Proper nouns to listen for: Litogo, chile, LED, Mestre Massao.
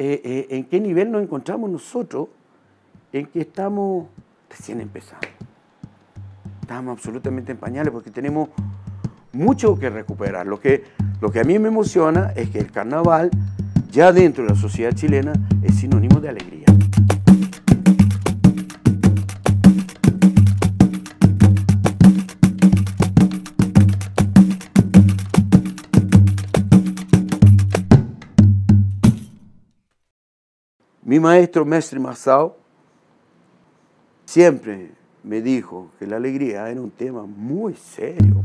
en qué nivel nos encontramos nosotros, en que estamos recién empezando. Estamos absolutamente en pañales porque tenemos mucho que recuperar. Lo que a mí me emociona es que el carnaval, ya dentro de la sociedad chilena, es sinónimo de alegría. Mi maestro, Mestre Massao, siempre me dijo que la alegría era un tema muy serio.